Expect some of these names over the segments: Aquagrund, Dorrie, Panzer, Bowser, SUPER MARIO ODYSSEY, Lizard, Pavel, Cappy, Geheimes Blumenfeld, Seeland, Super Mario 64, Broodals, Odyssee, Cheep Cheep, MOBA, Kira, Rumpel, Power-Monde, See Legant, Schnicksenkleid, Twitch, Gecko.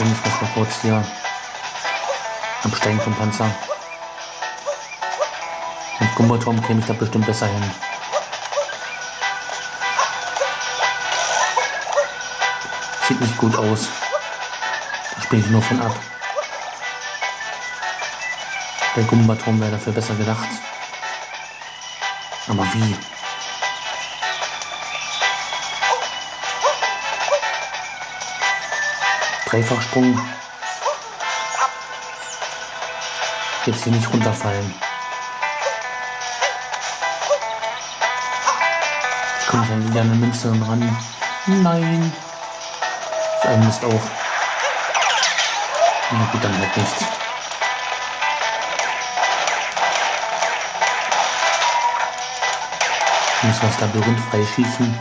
Ich bin fast mal kurz hier am Steigen vom Panzer. Mit Gumboturm käme ich da bestimmt besser hin. Sieht nicht gut aus. Da springe ich nur von ab. Der Gumbaturm wäre dafür besser gedacht. Aber wie? Dreifachsprung. Jetzt hier nicht runterfallen. Ich komme dann wieder an eine Münze ran. Nein. So ein Mist auch. Na gut, dann halt nichts. Ich muss das Labyrinth freischießen.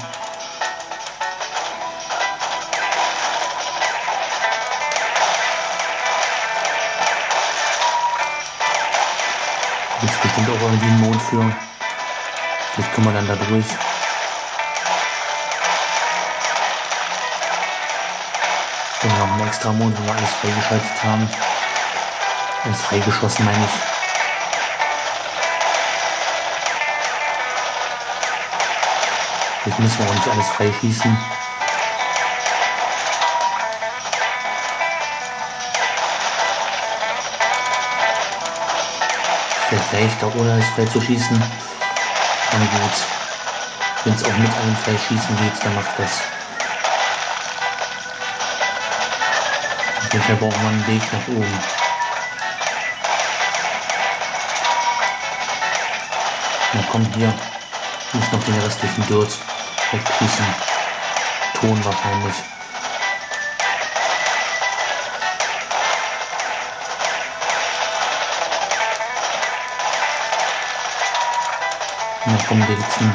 Gibt es bestimmt auch irgendwie einen Mond für. Vielleicht können wir dann da durch. Wir haben noch einen extra Mond, wo wir alles freigeschaltet haben. Alles freigeschossen, meine ich. Jetzt müssen wir auch nicht alles freischießen. Vielleicht leichter, ohne alles freizuschießen. Aber gut. Wenn es auch mit allem freischießen geht, dann macht das. Auf jeden Fall brauchen wir einen Weg nach oben. Na komm, hier. Ich muss noch den restlichen Dirt wegschießen. Ton wahrscheinlich. Na komm, den letzten.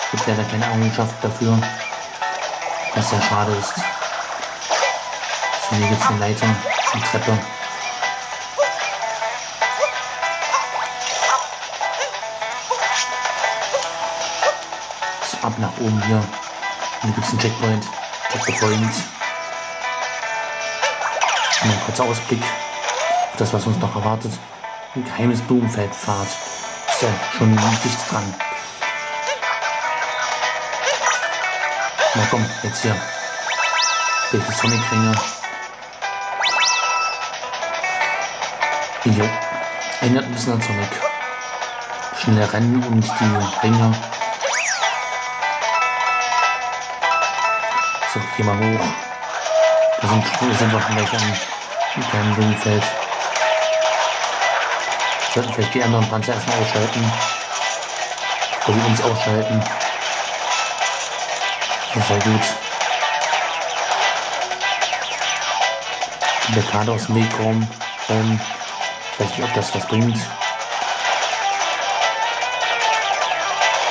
Es gibt leider keine Errungenschaft dafür. Was sehr schade ist. So, hier gibt es eine Leiter, eine Treppe. Ab nach oben hier. Hier gibt es einen Checkpoint. Checkpoint. Ein kurzer Ausblick auf das, was uns noch erwartet. Ein geheimes Blumenfeldpfad. Ist ja schon dicht dran. Na komm, jetzt hier. Durch die Sonic-Ringe. Jo. Erinnert ein bisschen an Sonic. Schnell rennen und die Ringe. So, hier mal hoch. Da sind wir schon gleich am kleinen Blumenfeld. Sollten vielleicht die anderen Panzer erstmal ausschalten. Oder die uns ausschalten. Das war gut. Die Blockade aus dem Weg kommen. Ich weiß nicht, ob das was bringt.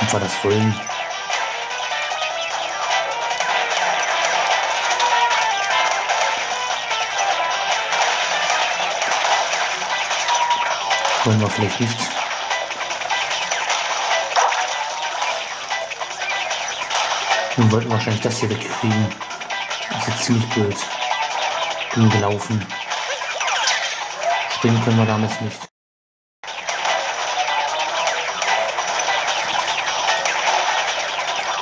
Ob wir das wollen. Wollen wir vielleicht nicht. Nun wollten wir wahrscheinlich das hier wegkriegen. Das ist jetzt ziemlich blöd. Bin gelaufen. Springen können wir damit nicht.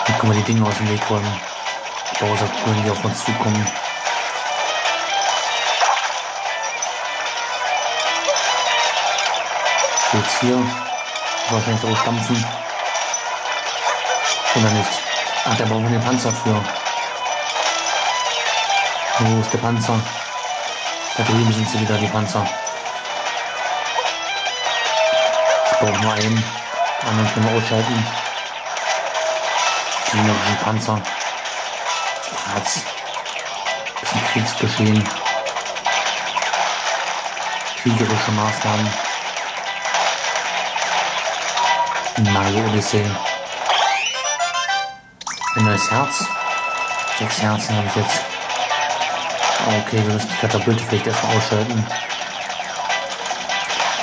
Dann können wir die Dinge aus dem Weg räumen. Bowser-Kugeln, die auf uns zukommen. Jetzt hier wahrscheinlich ausstampfen. Oder nicht? Ach, da brauchen wir den Panzer für. Wo ist der Panzer? Da drüben sind sie wieder, die Panzer. Ich brauche nur einen. Den anderen können wir ausschalten. Die noch ein Panzer. Platz. Bisschen Kriegsgeschehen. Kriegerische Maßnahmen. Mario Odyssee. Ein neues Herz. 6 Herzen habe ich jetzt. Okay, wir müssen die Katapulte vielleicht erstmal ausschalten.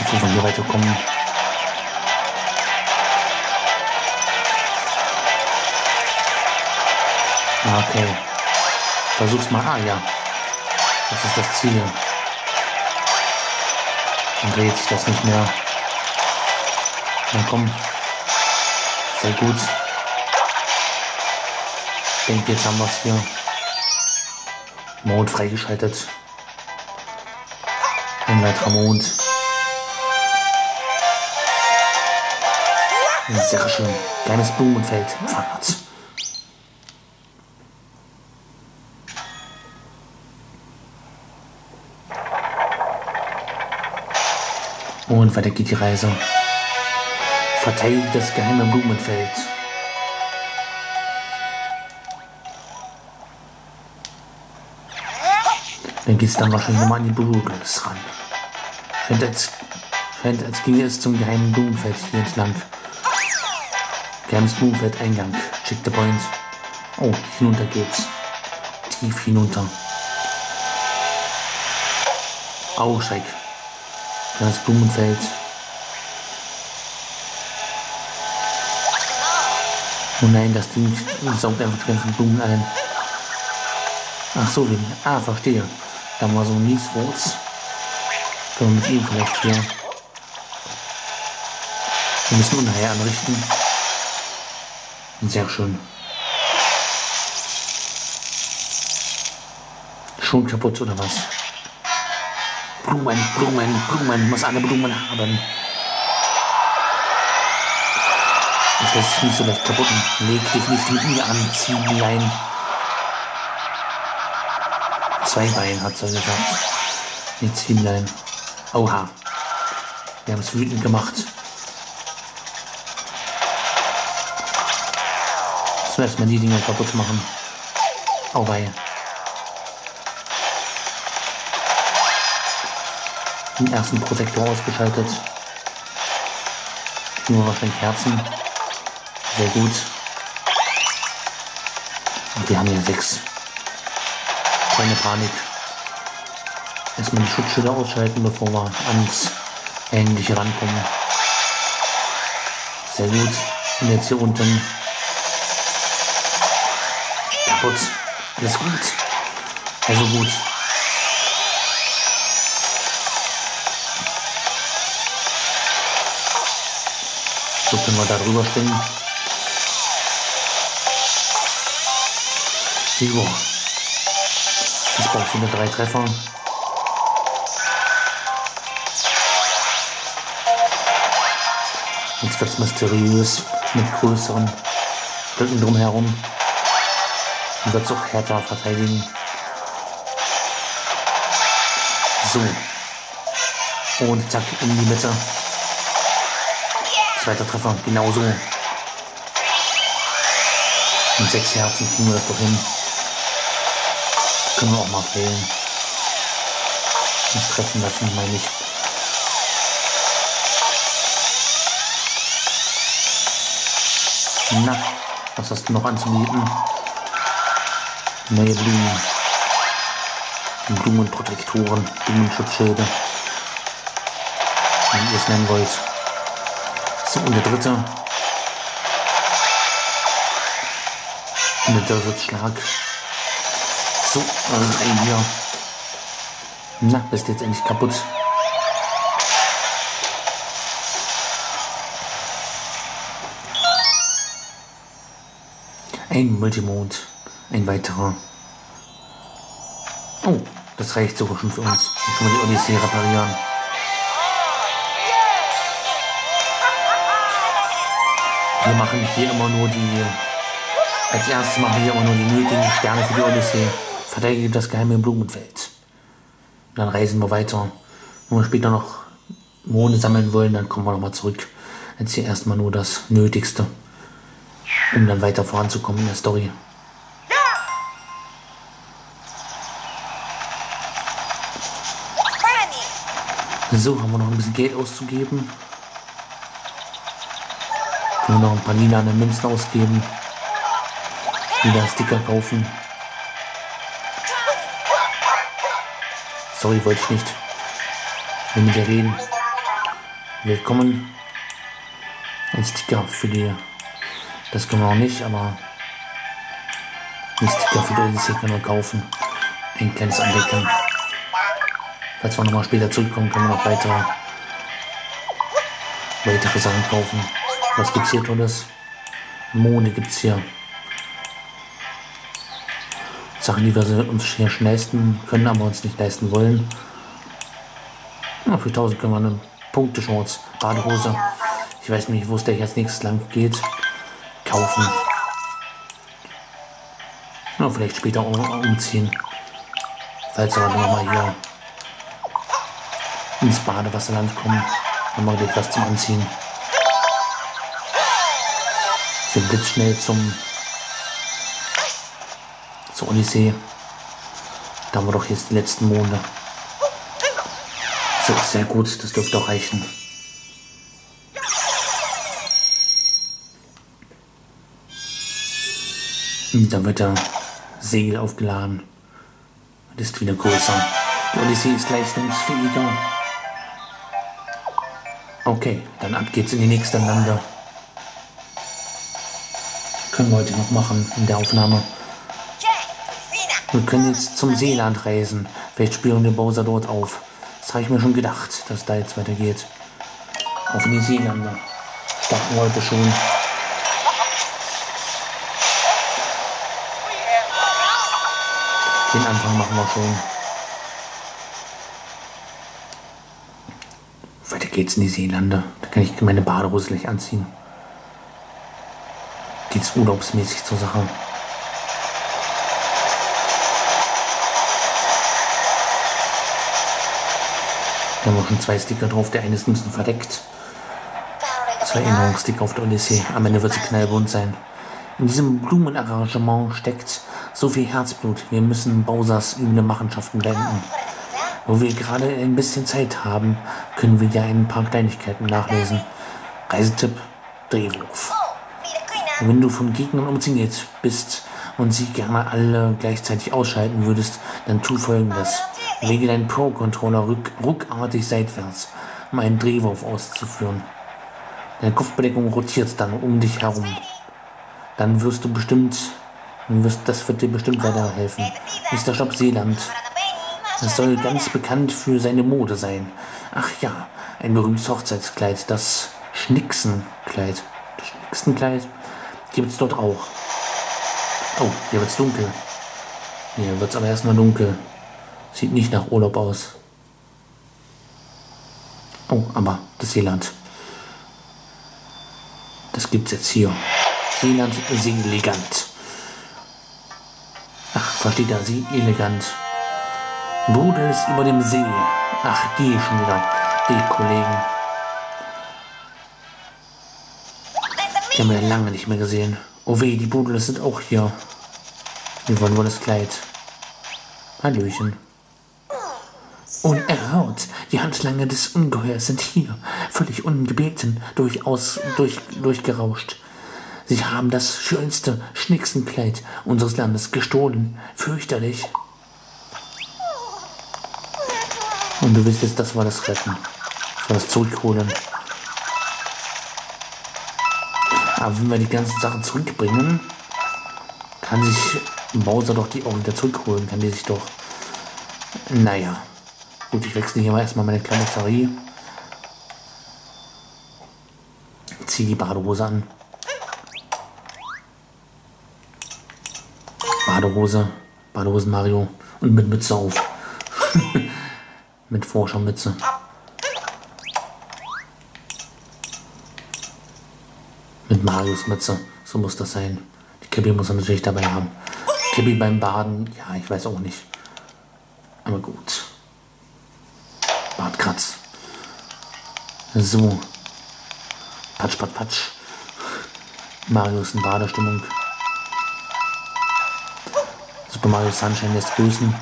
Bevor wir hier weiterkommen. Okay. Versuch's mal. Ah, ja. Das ist das Ziel. Dann dreht sich das nicht mehr. Na komm. Sehr gut. Ich denke, jetzt haben wir es hier. Mond freigeschaltet. Ein weiterer Mond. Sehr schön. Geheimes Blumenfeld. Fahrt. Und weiter geht die Reise. Verteidigt das geheime Blumenfeld. Dann geht es dann wahrscheinlich nochmal an die Broodals ran. Scheint als ginge es zum geheimen Blumenfeld hier entlang. Geheimes Blumenfeld Eingang. Check the point. Oh, hinunter geht's. Tief hinunter. Aussteig. Geheimes Blumenfeld. Oh nein, das Ding saugt einfach die ganzen Blumen ein. Ach so, verstehe. Da war so ein Nieswurz. Können wir mit ihm vielleicht hier. Wir müssen Unheil anrichten. Sehr schön. Schon kaputt, oder was? Blumen, Blumen, Blumen. Ich muss alle Blumen haben. Ich lasse es nicht so leicht kaputt. Leg dich nicht mit mir an, Ziehlein. 2 Beine hat er gesagt. Die Zwiebeln. Oha. Wir haben es wütend gemacht. Jetzt müssen wir die Dinger kaputt machen. Au wei. Den ersten Protektor ausgeschaltet. Nur wahrscheinlich Herzen. Sehr gut. Und wir haben hier 6. Keine Panik. Erstmal die Schutzschilder ausschalten, bevor wir ans Ähnliche rankommen. Sehr gut. Und jetzt hier unten. Kaputt. Alles gut. Also gut. So können wir da drüber springen. Super. Das braucht wieder 3 Treffer. Jetzt wird es mysteriös mit größeren Blöcken drumherum. Und wird es auch härter verteidigen. So. Und zack, in die Mitte. 2. Treffer, genauso. Mit 6 Herzen kriegen wir das doch hin. Können wir auch mal fehlen. Nicht treffen lassen, meine ich. Na, was hast du noch anzubieten? Neue Blumen. Blumenprotektoren, Blumenschutzschilde. Wie ihr es nennen wollt. So, und der dritte. Und der dritte Schlag. So, rein hier. Na, bist jetzt endlich kaputt. Ein Multimond. Ein weiterer. Oh, das reicht sogar schon für uns. Dann können wir die Odyssee reparieren. Wir machen hier immer nur die... Als erstes machen wir hier immer nur die nötigen Sterne für die Odyssee. Verteidige das geheime Blumenfeld. Dann reisen wir weiter. Wenn wir später noch Monde sammeln wollen, dann kommen wir nochmal zurück. Jetzt hier erstmal nur das Nötigste, um dann weiter voranzukommen in der Story. So, haben wir noch ein bisschen Geld auszugeben. Können wir noch ein paar Lila an den Münzen ausgeben. Wieder Sticker kaufen. Sorry, wollte ich nicht. Ich will mit dir reden. Willkommen. Ein Sticker für die. Das können wir auch nicht, aber Sticker für die Odyssee können wir kaufen. Ein kleines Andecken. Falls wir nochmal später zurückkommen, können wir noch weitere Sachen kaufen. Was gibt's hier Tolles? Monde gibt's hier. Sachen, die wir uns hier schon leisten können, aber uns nicht leisten wollen. Ja, für 1000 können wir eine Punktechance. Badehose. Ich weiß nicht, wo es gleich als nächstes lang geht. Kaufen. Ja, vielleicht später auch umziehen. Falls wir nochmal hier ins Badewasserland kommen. Dann machen wir gleich was zum Anziehen. Wir blitzschnell zur Odyssee. Da haben wir doch jetzt die letzten Monde. So, sehr gut, das dürfte auch reichen. Und dann wird der Segel aufgeladen. Und ist wieder größer. Die Odyssee ist leistungsfähiger. Okay, dann ab geht's in die nächste Lande. Können wir heute noch machen in der Aufnahme. Wir können jetzt zum Seeland reisen. Vielleicht spüren wir Bowser dort auf. Das habe ich mir schon gedacht, dass da jetzt weitergeht. Auf die Seelander. Starten wir heute schon. Den Anfang machen wir schon. Weiter geht's in die Seelande. Da kann ich meine Badehose gleich anziehen. Geht's urlaubsmäßig zur Sache. Da haben wir schon 2 Sticker drauf. Der eine ist ein bisschen verdeckt. 2 Erinnerungssticker auf der Odyssee. Am Ende wird sie knallbunt sein. In diesem Blumenarrangement steckt so viel Herzblut. Wir müssen Bowsers üble Machenschaften beenden. Wo wir gerade ein bisschen Zeit haben, können wir ja ein paar Kleinigkeiten nachlesen. Reisetipp, Drehwurf. Wenn du von Gegnern umzingelt bist und sie gerne alle gleichzeitig ausschalten würdest, dann tu Folgendes. Lege deinen Pro-Controller ruckartig seitwärts, um einen Drehwurf auszuführen. Deine Kopfbedeckung rotiert dann um dich herum. Das wird dir bestimmt weiterhelfen. Mr. Shop Seeland. Das soll ganz bekannt für seine Mode sein. Ach ja, ein berühmtes Hochzeitskleid, das Schnicksenkleid. Das Schnicksenkleid gibt's dort auch. Oh, hier wird's dunkel. Hier wird's aber erstmal dunkel. Sieht nicht nach Urlaub aus. Oh, aber das Seeland. Das gibt's jetzt hier. Seeland, See Legant. Ach, versteht er, See Elegant. Broodals über dem See. Ach, die schon wieder. Die Kollegen. Die haben wir lange nicht mehr gesehen. Oh weh, die Broodals sind auch hier. Wir wollen wohl das Kleid. Hallöchen. Unerhört, die Handlanger des Ungeheuers sind hier, völlig ungebeten, durchgerauscht. Sie haben das schönste Schnicksenkleid unseres Landes gestohlen. Fürchterlich. Und du wisst jetzt, das war das Retten. Das war das Zurückholen. Aber wenn wir die ganzen Sachen zurückbringen, kann sich Bowser doch die auch wieder zurückholen. Kann die sich doch... Naja. Gut, ich wechsle hier mal erstmal meine Karosserie. Zieh die Badehose an. Badehose. Badehosen Mario. Und mit Mütze auf. Mit Forschermütze. Mit Marios Mütze. So muss das sein. Die Cappy muss er natürlich dabei haben. Cappy beim Baden. Ja, ich weiß auch nicht. Aber gut. Bartkratz. So. Patsch, patsch, patsch. Mario ist in Badestimmung. Super Mario Sunshine lässt grüßen.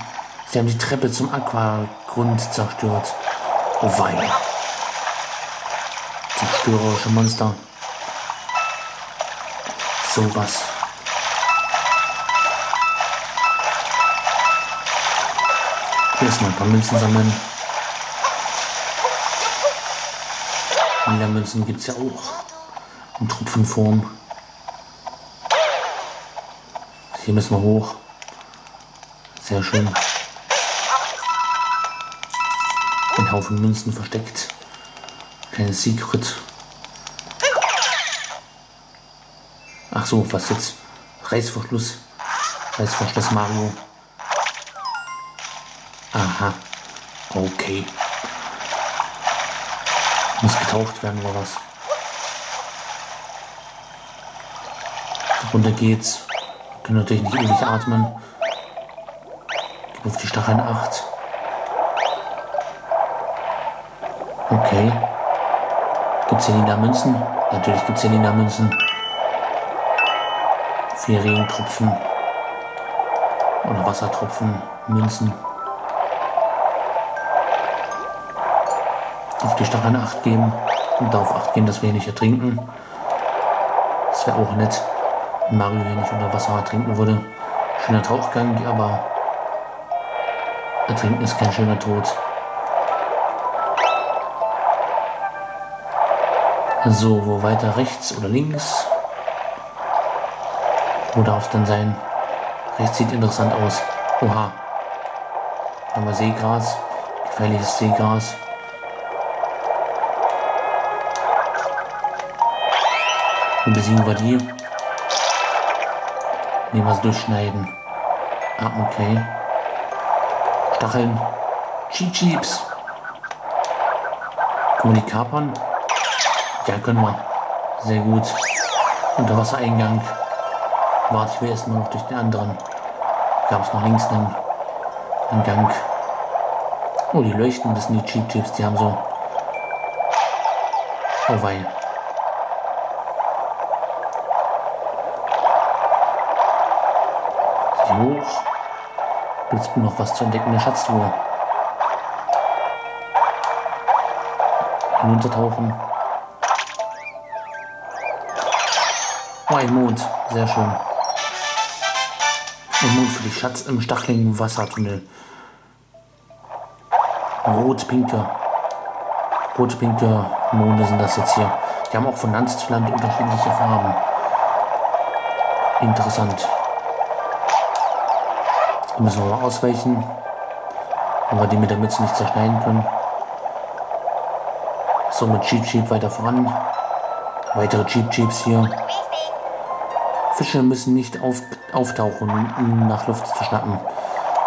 Sie haben die Treppe zum Aquagrund zerstört. Oh weia. Zerstörerische Monster. Sowas. Hier ist noch ein paar Münzen sammeln. Münzen gibt es ja auch in Tropfenform. Hier müssen wir hoch. Sehr schön. Ein Haufen Münzen versteckt. Keine Secret. Ach so, was jetzt? Reißverschluss. Reißverschluss Mario. Aha. Okay. Muss getauscht werden oder was? Runter geht's. Können natürlich nicht ewig atmen. Gib auf die Stacheln 8. Okay. Gibt's hier Lila Münzen? Natürlich gibt's hier Lila Münzen. 4 Regentropfen. Oder Wassertropfen. Münzen. Auf die Stacheln 8 geben. Und darauf 8 geben, dass wir hier nicht ertrinken. Das wäre auch nett. Mario hier nicht unter Wasser ertrinken würde. Schöner Tauchgang, aber ertrinken ist kein schöner Tod. So, wo weiter? Rechts oder links? Wo darf es denn sein? Rechts sieht interessant aus. Oha. Haben wir Seegras. Gefährliches Seegras. Wo besiegen wir die? Nehmen wir es durchschneiden. Ah, okay. Stacheln. Cheep Cheeps. Können wir die kapern? Ja, können wir. Sehr gut. Unterwassereingang. Warte, ich will erst mal noch durch den anderen. Gab es noch links einen Gang. Oh, die leuchten, das sind die Cheep Cheeps. Die haben so... Oh, wei. Hoch. Gibt es noch was zu entdecken in der Schatztruhe? Hinuntertauchen. Oh, ein Mond. Sehr schön. Ein Mond für die Schatz im stacheligen Wassertunnel. Rot-pinke Monde sind das jetzt hier. Die haben auch von Land zu Land unterschiedliche Farben. Interessant. Müssen wir mal ausweichen, wenn wir die mit der Mütze nicht zerschneiden können. So, mit Cheep Cheep weiter voran. Weitere Cheep Cheeps hier. Fische müssen nicht auftauchen, um nach Luft zu schnappen.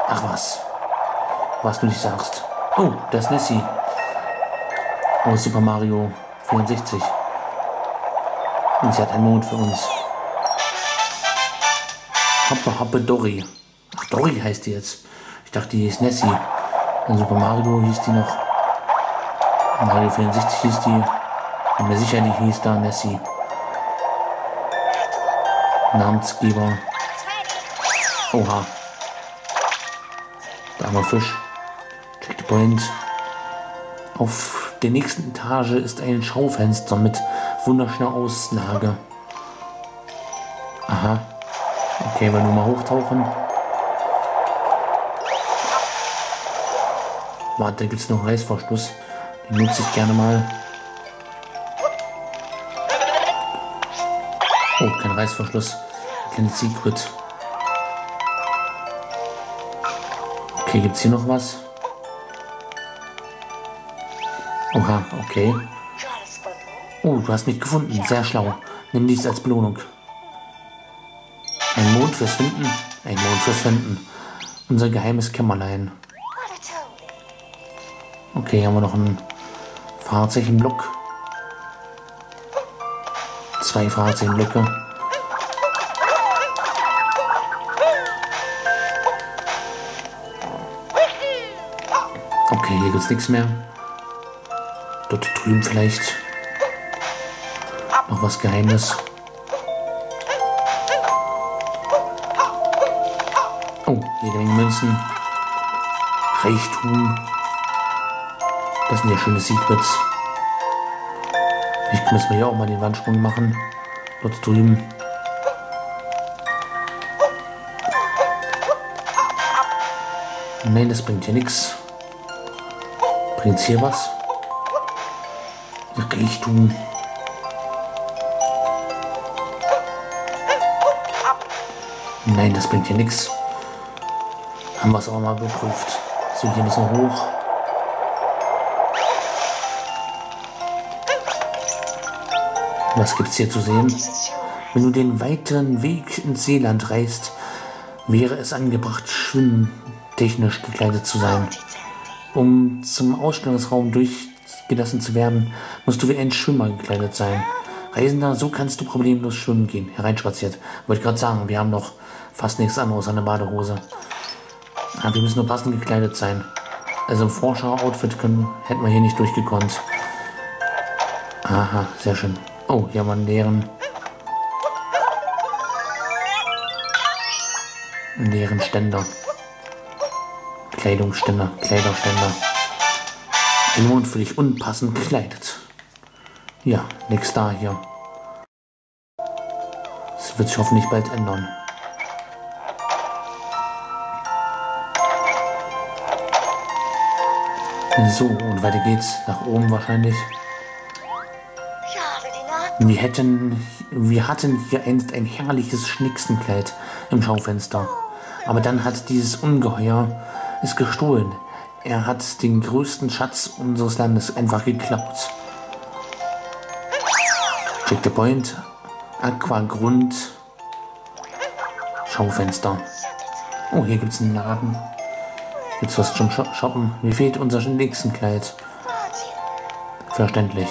Ach was. Was du nicht sagst. Oh, das ist Nessie. Aus Super Mario 64. Und sie hat einen Mond für uns. Hoppe, hoppe, Dorrie. Ach, Dorrie heißt die jetzt. Ich dachte, die hieß Nessie. In Super Mario hieß die noch. Mario 64 hieß die. Bin mir sicher, die hieß da Nessie. Namensgeber. Oha. Da haben wir Fisch. Checkpoint. Auf der nächsten Etage ist ein Schaufenster mit wunderschöner Auslage. Aha. Okay, wir nur mal hochtauchen. Warte, da gibt es noch einen Reißverschluss. Den nutze ich gerne mal. Oh, kein Reißverschluss. Kein Secret. Okay, gibt es hier noch was? Oha, okay. Oh, du hast mich gefunden. Sehr schlau. Nimm dies als Belohnung. Ein Mond fürs Finden. Ein Mond fürs Finden. Unser geheimes Kämmerlein. Okay, hier haben wir noch einen Fahrzeichenblock. 2 Fahrzeichenblöcke. Okay, hier gibt es nichts mehr. Dort drüben vielleicht noch was Geheimes. Oh, jede Menge Münzen. Reichtum. Das sind ja schöne Secrets. Ich muss mir hier auch mal den Wandsprung machen. Dort drüben. Nein, das bringt hier nichts. Bringt's hier was? Reichtum. Nein, das bringt hier nichts. Haben wir es auch mal geprüft. So, hier müssen wir hoch. Was gibt's hier zu sehen? Wenn du den weiteren Weg ins Seeland reist, wäre es angebracht, schwimmtechnisch gekleidet zu sein. Um zum Ausstellungsraum durchgelassen zu werden, musst du wie ein Schwimmer gekleidet sein. Reisender, so kannst du problemlos schwimmen gehen. Hereinspaziert. Wollte gerade sagen, wir haben noch fast nichts anderes an der Badehose. Aber wir müssen nur passend gekleidet sein. Also im Forscher-Outfit hätten wir hier nicht durchgekonnt. Aha, sehr schön. Oh, hier haben wir einen leeren Ständer. Kleidungsständer, Kleiderständer. Im Mond für dich unpassend gekleidet. Ja, nix da hier. Das wird sich hoffentlich bald ändern. So, und weiter geht's. Nach oben wahrscheinlich. Wir hatten hier einst ein herrliches Schnicksenkleid im Schaufenster. Aber dann hat dieses Ungeheuer es gestohlen. Er hat den größten Schatz unseres Landes einfach geklaut. Check the Point, Aquagrund, Schaufenster. Oh, hier gibt's einen Laden. Jetzt was zum Shoppen. Mir fehlt unser Schnicksenkleid. Verständlich.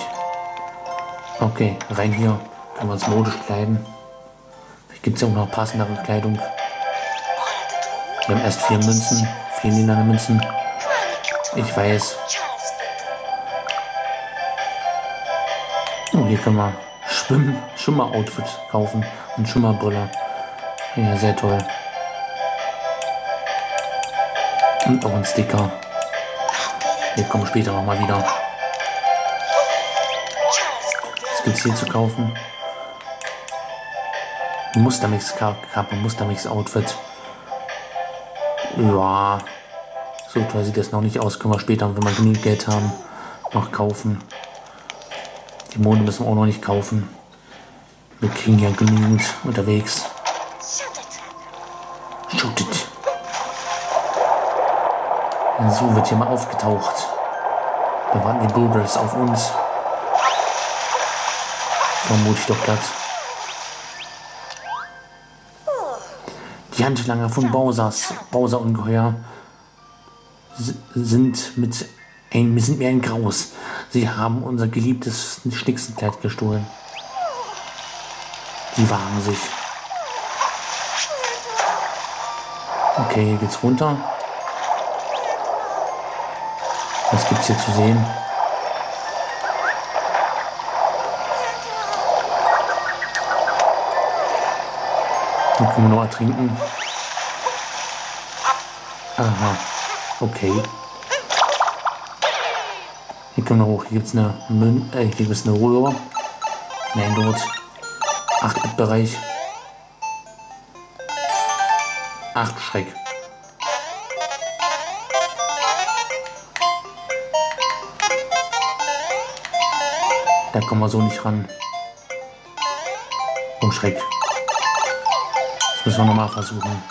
Okay, rein hier. Können wir uns modisch kleiden. Vielleicht gibt es ja auch noch passendere Kleidung. Wir haben erst 4 Münzen. 4 lilane Münzen. Ich weiß. Oh, hier können wir Schwimmer-Outfit kaufen. Und Schwimmerbrille. Ja, sehr toll. Und auch ein Sticker. Wir kommen später nochmal wieder. Gibt es hier zu kaufen? Mustermix-Kappe, Mustermix-Outfit. Ja, so toll sieht das noch nicht aus. Können wir später, wenn wir genug Geld haben, noch kaufen. Die Mode müssen wir auch noch nicht kaufen. Wir kriegen ja genügend unterwegs. Shoot it. So wird hier mal aufgetaucht. Da waren die Broodals auf uns. Vermutlich doch Platz. Die Handlanger von Bowser-Ungeheuer sind mir ein Graus. Sie haben unser geliebtes Schnicksenkleid gestohlen. Die wagen sich. Okay, hier geht's runter. Was gibt's hier zu sehen? Können wir noch ertrinken? Aha, okay. Hier können wir hoch. Hier gibt es eine Röhre. Nein, dort. 8-Bit-Bereich. 8 Schreck. Da kommen wir so nicht ran. Um Schreck. Müssen wir nochmal versuchen.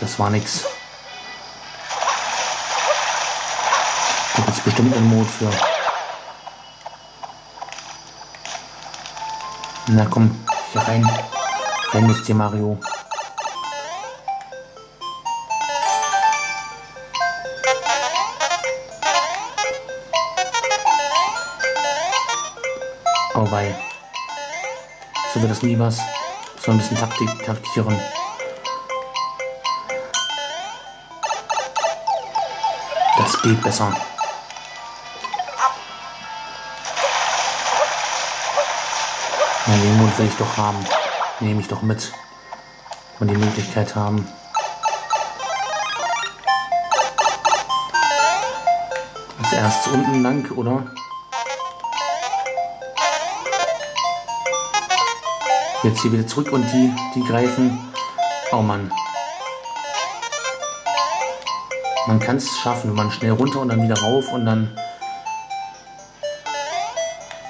Das war nix. Da gibt es bestimmt einen Mod für. Na komm, hier rein. Rein ist hier Mario. Oh wei. So wird das nie was. So ein bisschen taktieren. Das geht besser. Na, den Mond will ich doch haben. Nehme ich doch mit. Und die Möglichkeit haben. Erst unten lang, oder? Jetzt hier wieder zurück und die greifen. Oh Mann. Man kann es schaffen. Man schnell runter und dann wieder rauf und dann...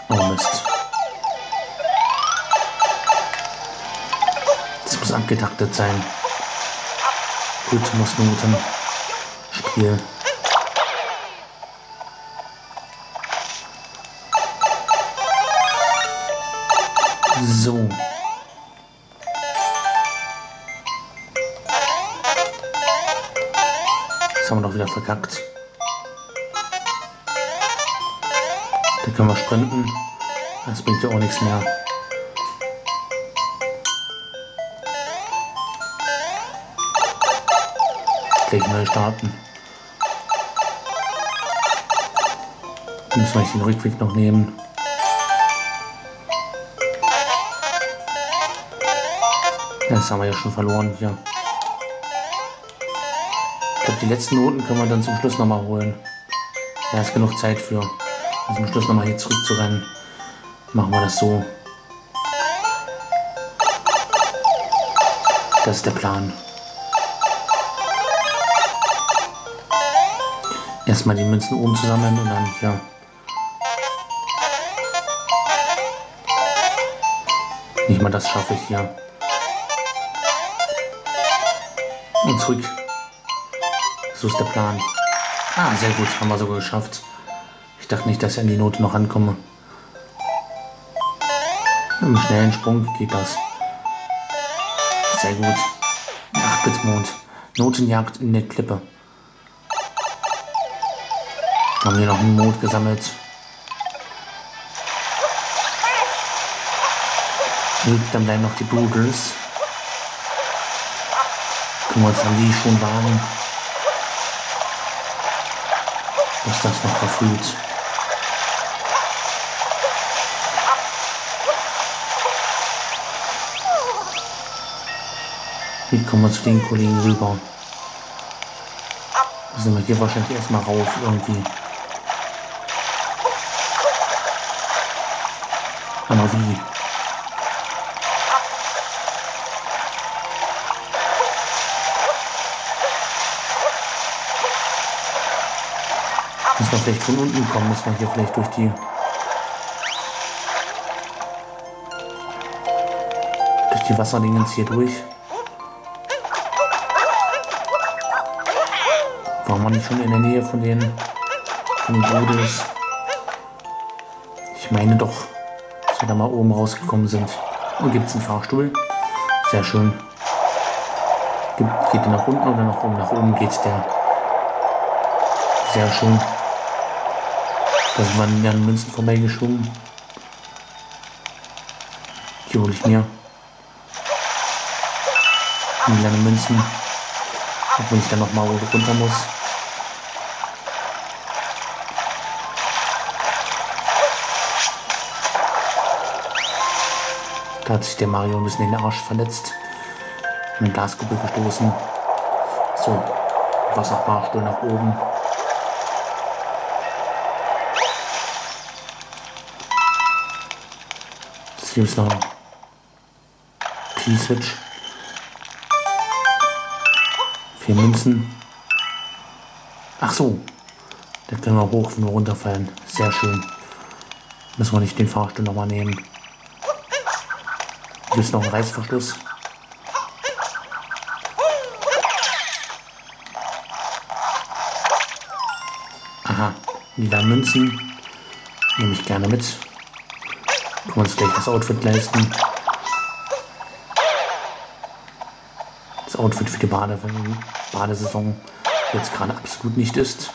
Oh Mist. muss abgetaktet sein. Rhythmusnoten spielen. So. Das haben wir doch wieder verkackt. Da können wir sprinten. Das bringt ja auch nichts mehr. Gleich neu starten. Dann müssen wir den Rückweg noch nehmen. Das haben wir ja schon verloren hier. Ich glaube, die letzten Noten können wir dann zum Schluss nochmal holen. Da ist genug Zeit für. Also zum Schluss nochmal hier zurückzurennen. Machen wir das so. Das ist der Plan. Erstmal die Münzen oben zusammen und dann ja. Nicht mal das schaffe ich hier. Und zurück. So ist der Plan. Ah, sehr gut. Haben wir sogar geschafft. Ich dachte nicht, dass ich an die Note noch ankomme. Mit einem schnellen Sprung geht das. Sehr gut. 8-Bit-Mond. Notenjagd in der Klippe. Haben wir noch einen Mond gesammelt. Gut, dann bleiben noch die Broodals. Gucken wir uns an, die schon waren. Ist das noch verfrüht? Wie kommen wir zu den Kollegen rüber? Sind wir hier wahrscheinlich erstmal rauf irgendwie. Aber wie? Müssen wir vielleicht von unten kommen, müssen wir hier vielleicht durch die... Wasserdingens hier durch. Waren wir nicht schon in der Nähe von den... Broodals? Ich meine doch, dass wir da mal oben rausgekommen sind. Und gibt es einen Fahrstuhl? Sehr schön. Geht der nach unten oder nach oben? Nach oben geht's der. Sehr schön. Da sind wir an den Münzen vorbeigeschoben. Die hole ich mir. Die langen Münzen. Obwohl ich dann nochmal runter muss. Da hat sich der Mario ein bisschen in den Arsch verletzt. In den Glaskugel gestoßen. So, Wasserfahrstuhl nach oben. Hier ist noch ein Key-Switch. 4 Münzen. Ach so. Da können wir hoch, wenn wir runterfallen. Sehr schön. Müssen wir nicht den Fahrstuhl nochmal nehmen. Hier ist noch ein Reißverschluss. Aha. Lila Münzen. Nehme ich gerne mit. Können wir uns gleich das Outfit leisten. Das Outfit für die Badesaison jetzt gerade absolut nicht ist.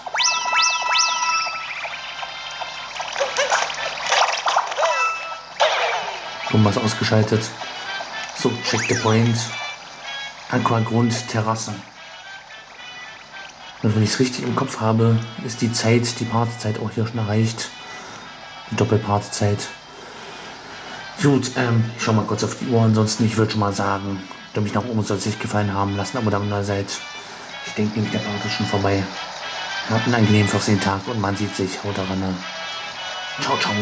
Bombe ist ausgeschaltet. So, check the point. Aquagrund, Terrasse. Und wenn ich es richtig im Kopf habe, ist die Zeit, die Partzeit auch hier schon erreicht. Die Doppelpartzeit. Gut, ich schau mal kurz auf die Uhr, ansonsten, ich würde schon mal sagen, dass mich nach oben soll es nicht gefallen haben, lasst ein Abo da meinerseits. Ich denke nämlich, der Part ist schon vorbei. Habt einen angenehmen 14. Tag und man sieht sich, haut daran. Ciao, ciao.